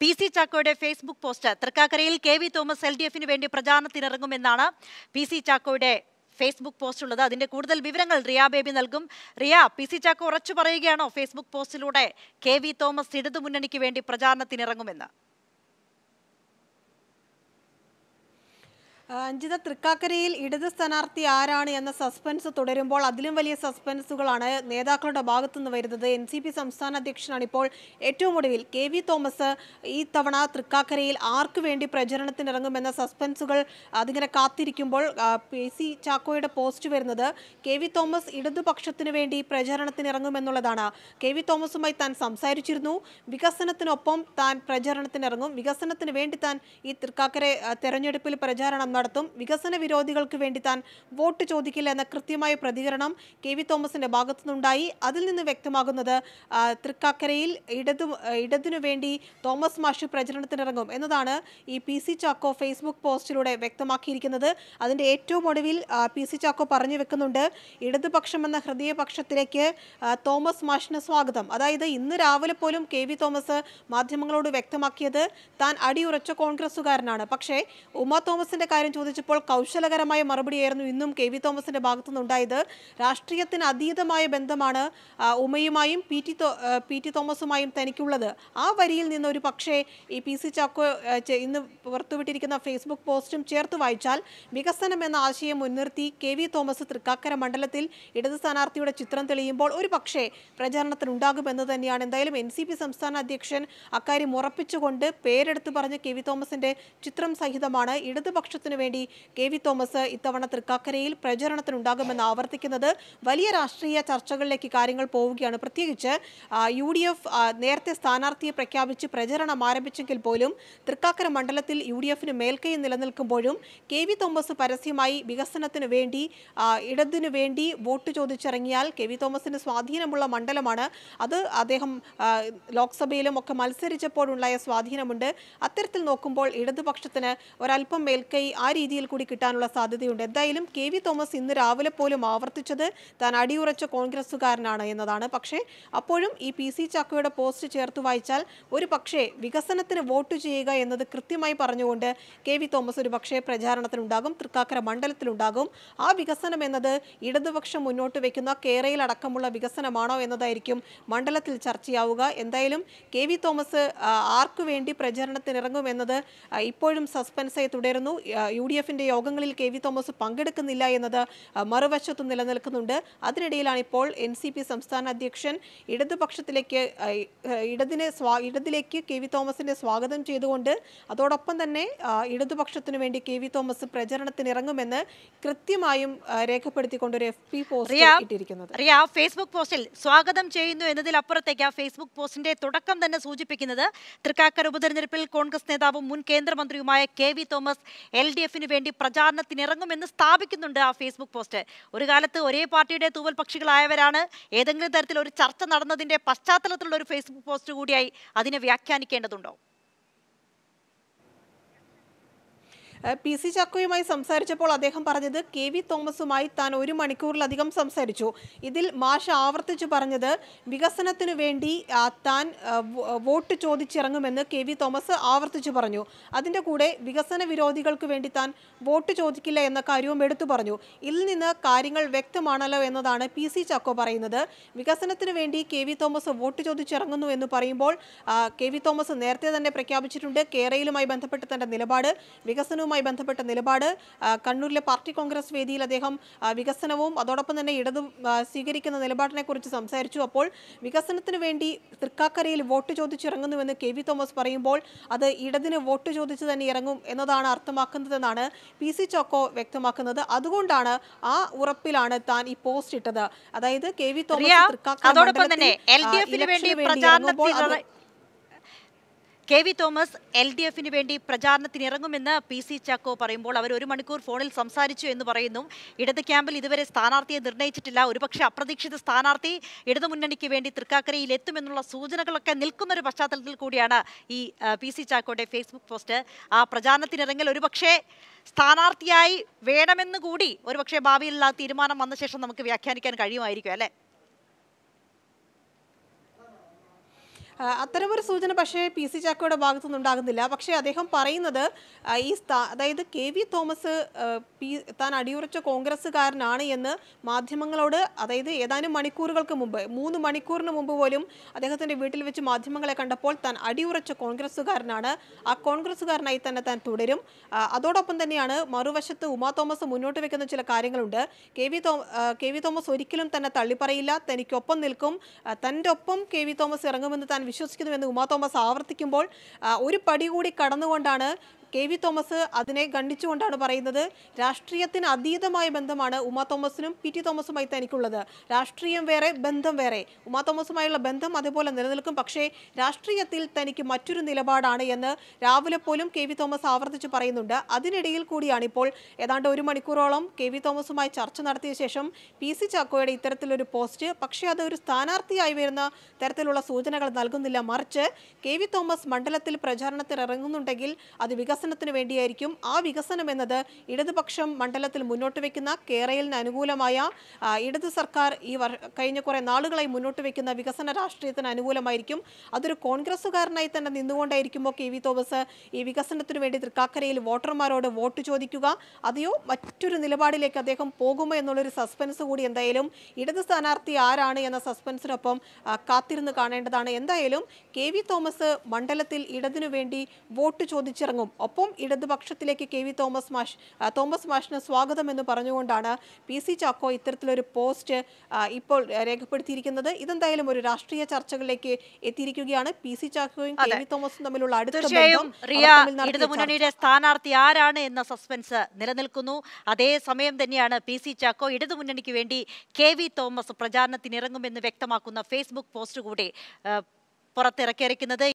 P.C. Chacko's Facebook post, Thrikkakaril, K.V. Thomas, LDF in Vendi Prajanathin Rangumendana, P.C. Chacko's Facebook post, Adinde Kudal Bivangal, Ria Baby Nalgum, Ria, P.C. Chacko Rachuparagano, Facebook post, K.V. Thomas, Siddu Munaniki Vendi Prajanathin Rangumenda. Anjita Thrikkakaril, Idis Sanarthi Arani and the suspense of Toderimbol, Adilim Valley suspense to Galana, Nedakota Bagatun, the NCP Samsana Diction and Ipol, Etu Modil, K.V. Thomas, Etavana, Thrikkakaril, Ark Vendi, Prejanathan Rangam and the suspense to Adiganakati Rikimbol, P.C. Chacko at a post to another, K.V. Thomas, Idu Pakshatin Vendi, Prejanathan Rangam and Noladana, K.V. Thomas Maitan Samsai Chirnu, Vicasanathan Opum, Tan Prejanathan Rangam, Vicasanathan Venditan, Thrikkakaril, Teranjapil Prejan. Vikasana Virodical Kuvenditan, vote to Chodikil and the Kritima Pradiranam, K.V. Thomas and Bagatunundai, other than the Vectamaganada, Thrikkakaril, Idadun Vendi, Thomas Mashu Prajanathanagum, another, P.C. Chacko Facebook post to Vectamaki another, other than 8 2 model, P.C. Chacko Parani Vecununda, Ida the Pakshaman, the Hradea Pakshatreke, Thomas Mashna Swagadam, Ada in the Ravalapolum, K.V. Thomas, Madhimangalo to Vectamaki, Tan Adi Uracha Congress Sugarana, Pakshe, UmaThomas and the Karen. Chipol, Kaushalagaramaya Marabadi Ernu, Indum, K.V. Thomas and a Bagathun Dider, Rashtriathan Adida Maya Benthamana, Umayamayim, P.T. Thomasum, Tanicula, Avaril in the Ripakshe, P.C. Chacko in the Portuvitikana Facebook postum, chair to Vaichal, Mikasanam and Ashia Munurti, K.V. Thomas Thrikkakaril Mandalatil, it is an Arthur Chitran Telimbol, Uripakshe, Prajanathrundag Bendanian and Dilam, NCP Samsana addiction, Akari Morapichukonde, paired at the Baranja K.V. Thomas and Chitram Sahidamana, Ida the Bakshatan. K.V. Thomas, Itavana Thrikkakaril, Prajanathan Dagam and Avartik another, Valia Rashtriya, Charchagal, Karingal Povki and a Praticha, UDF, Nerte Stanarthi, Prakavichi, Prajan and Amarabichikil Polium, Thrikkakaril Mandalatil, UDF in a Melke in the Lanal Kambodium, K.V. Thomas, Parasimai, Bigasanathan Vendi, Idadin Vendi, vote to Chodicharangel, K.V. Thomas in a Swadhina Mula Mandalamana, other Adeham Loksabalam, Okamalse, Richa Podunla, Swadhina Munda, Athertil Nokumbol, Ida the Bakshana, or Alpha Melke. Ideal Kudikitanula Sada, the Uddailum, K.V. Thomas in the Ravala Polum over each other, than Adi Uracha Congress to Garnana in the Dana Pakshe, Apolum, E.P.C. Chacko a post to chair to Vaichal, Uri Pakshe, Vicasanathan vote to Jega and the Kritima Parnunda, K.V. Thomas Uribakshe, Prajanathan Dagum, Thrikkakaril Mandal Trundagum, Ah Vicasanam another, Ida the Vaksha Muno to Vekina, Kerail, Adakamula, Vicasanamana, and the Iricum, Mandalatil Charchiauga, and Dailum, K.V. Thomas Arku Vendi, Prajanathan Rangum, another, Ipodum suspense to Derno. UDF in the Yogangal K.V. Thomas Pangakanilla another Maravashatun Lanakunda, Adriadilani Paul, NCP Samsana addiction, Ida the Pakshatileke, Ida the Lake, K.V. Thomas and a Swagadan Chedunda, Adodapan the Ne, Ida the Pakshatan, K.V. Thomas, Prejanathan Rangamena, Kritimayam Rekapatikonda FP post, Ria, Facebook postal, Swagadam Chainu, another Laparatega, Facebook post in the Todakam than a Suji pick another, Thrikkakaril, Congress Nedabu, Munkendra Mandrumaya, K.V. Thomas, LDF in Vendi Prajanathin Rangum and the Stabik in the Facebook poster. Urigalatu, Ore Party de Tuval Pakshila Everana, Edangla Tartil or Charta Narna in the Paschatalatulor Facebook post to Udia, Adina Vyakani Kendadundo. P.C. Chackoyumai Samsarichapol Adeham Parajada, K.V. Thomasumai Tan Uri Manikur Ladigam Samsarichu, Idil Masha Avartich Paranada, Vicasanathan Vendi, Tan vote to Chodichirangam and the K.V. Thomas Avartich Parano, Adinda Kude, Vicasana Virodical Kuvenditan, vote to Chodikila and the Kario Medu Parano, Ilina Karingal Vecta Manala and the P.C. Chacko Paranada, Vicasanathan Vendi, K.V. Thomas vote to Chodichirangu and the Parimbol, K.V. Thomas and Nerte and the Prakabichunda, Kerail, my Banthapat and Nilabada, Vicasanu. My Banthapata Nilabada, Kanula Party Congress Vedila Deham, Vicasanavum, Adodapan and Ida Sigarik and the Nilabatna Kurcham Serchu Apol, Vicasanathan Vendi, Thrikkakaril, voltage of the Chirangan when the K.V. Thomas Parimbol, other Ida than a voltage of the Chirangan, Enodan Arthamakanana, P.C. Chacko, Vectamakanada, Adugundana, Urapilana, Tani post it other, Ada K.V. Thomas, Adodapan, LDF. K.V. Thomas, LDF in Vendi, Prajanathin Rangum in the P.C. Chacko Parimbo, our Urimanicur, Fonal Samsarichu in the Parinum, it at the Campbell, either a Stanarthi and the Natila, Uripaksha, Pradish the Stanarthi, it at the Munaniki Vendi, Thrikkakaril, Letumanula, Sujanaka, Nilkumar Pashatal Kudiana, E. P.C. Chacko, a Facebook poster, Prajanathin Rangal Uribakshe, Stanarthi, Vedam and the Gudi, Uribakshe Babi La Tirmana on the session of Kavia Kanika and Kadio Irikale. അത്തരമൊരു സൂചന പക്ഷേ P C ചാക്കോയുടെ ഭാഗത്തുനിന്ന് ഉണ്ടാകുന്നില്ല. പക്ഷേ അദ്ദേഹം പറയുന്നത് ഈ അതായത് കെ വി തോമസ് താൻ അടിയുറച്ച കോൺഗ്രസ്സുകാരനാണ് എന്ന് മാധ്യമങ്ങളോട് അതായത് ഏതാനും മണിക്കൂറുകൾക്ക് മുമ്പ് 3 മണിക്കൂറിന് മുമ്പ് പോലും അദ്ദേഹത്തിൻ്റെ വീട്ടിൽ വെച്ച് മാധ്യമങ്ങളെ കണ്ടപ്പോൾ താൻ അടിയുറച്ച കോൺഗ്രസ്സുകാരനാണ്, ആ കോൺഗ്രസ്സുകാരനായി തന്നെ താൻ തുടരും. അതോടൊപ്പം തന്നെയാണ് മറുവശത്ത് ഉമാ തോമസ് മുന്നോട്ട് വെക്കുന്ന ചില കാര്യങ്ങളുണ്ട്. കെ വി തോമസ് ഒരിക്കലും തന്നെ തള്ളിപ്പറയില്ല, തനിക്കൊപ്പം നിൽക്കും, തൻ്റെ ഒപ്പം കെ വി തോമസ് ഇറങ്ങുമെന്ന് താൻ വിശ്വസിക്കുന്നുവെന്ന് ഉമാ തോമസ് ആവർത്തിക്കുമ്പോൾ ഒരു പടി കൂടി കടന്നുകൊണ്ടാണ് കെ വി തോമസ് അതിനെ ഖണ്ഡിച്ചുകൊണ്ടാണ് പറയുന്നത്, രാഷ്ട്രീയത്തിന് അതീതമായ ബന്ധമാണ് ഉമാ തോമസിനും പി ടി തോമസുമായി തനിക്കുള്ളത്, രാഷ്ട്രീയം വേറെ ബന്ധം വേറെ, ഉമാ തോമസുമായുള്ള ബന്ധം അതുപോലെ നിലനിൽക്കും, പക്ഷേ രാഷ്ട്രീയത്തിൽ തനിക്ക് മറ്റൊരു നിലപാടാണ് എന്ന് രാവിലെ പോലും കെ വി തോമസ് ആവർത്തിച്ച് പറയുന്നുണ്ട്. അതിനിടയിൽ കൂടിയാണ് ഇപ്പോൾ ഏതാണ്ട് 1 മണിക്കൂറോളം കെ വി തോമസുമായി ചർച്ച നടത്തിയ ശേഷം പി സി ചാക്കോയുടെ ഇത്തരത്തിലൊരു പോസ്റ്റ്. പക്ഷേ അതൊരു സ്ഥാനാർത്ഥിയായി വരുന്ന തരത്തിലുള്ള സൂചനകൾ നൽകുന്നില്ല, മറിച്ച് കെ വി തോമസ് മണ്ഡലത്തിൽ പ്രചാരണത്തിൽ ഇറങ്ങുന്നുണ്ടെങ്കിൽ അത് വികസനത്തിന് വേണ്ടിയായിരിക്കും, ആ വികസനം എന്നത് ഇടതുപക്ഷം മണ്ഡലത്തിൽ മുന്നോട്ട് വയ്ക്കുന്ന കേരളത്തിന് അനുകൂലമായ ഇടതു സർക്കാർ ഈ കഴിഞ്ഞ കുറേ നാളുകളായി മുന്നോട്ട് വയ്ക്കുന്ന വികസന രാഷ്ട്രീയത്തിന് അനുകൂലമായിരിക്കും, അതൊരു കോൺഗ്രസ്സുകാരനായി തന്നെ നിന്നുകൊണ്ടായിരിക്കുമ്പോൾ കെ വി തോമസ് ഈ വികസനത്തിന് വേണ്ടി തൃക്കാക്കരയിൽ വോട്ടർമാരോട് വോട്ട് ചോദിക്കുക, അതെയോ മറ്റൊരു നിലപാടിലേക്ക് അദ്ദേഹം പോകുമോ എന്നുള്ളൊരു സസ്പെൻസ് കൂടി എന്തായാലും ഇടത് സ്ഥാനാർത്ഥി ആരാണ് എന്ന സസ്പെൻസിനൊപ്പം കാത്തിരുന്ന് കാണേണ്ടതാണ്. എന്തായാലും കെ വി തോമസ് മണ്ഡലത്തിൽ ഇടതിനു വേണ്ടി വോട്ട് ചോദിച്ചിറങ്ങും, ഒപ്പം ഇടതുപക്ഷത്തിലേക്ക് കെ വി തോമസ് മാഷിന് സ്വാഗതം എന്ന് പറഞ്ഞുകൊണ്ടാണ് പി സി ചാക്കോ ഇത്തരത്തിലൊരു പോസ്റ്റ് ഇപ്പോൾ രേഖപ്പെടുത്തിയിരിക്കുന്നത്. ഇതെന്തായാലും ഒരു രാഷ്ട്രീയ ചർച്ചകളിലേക്ക് എത്തിയിരിക്കുകയാണ്. പി സി ചാക്കോയും കെ വി തോമസും തമ്മിലുള്ള അടുത്ത മുന്നണിയുടെ സ്ഥാനാർത്ഥി ആരാണ് എന്ന സസ്പെൻസ് നിലനിൽക്കുന്നു. അതേസമയം തന്നെയാണ് പി സി ചാക്കോ ഇടതു മുന്നണിക്ക് വേണ്ടി കെ വി തോമസ് പ്രചാരണത്തിനിറങ്ങുമെന്ന് വ്യക്തമാക്കുന്ന ഫേസ്ബുക്ക് പോസ്റ്റ് കൂടി പുറത്തിറക്കിയിരിക്കുന്നത്.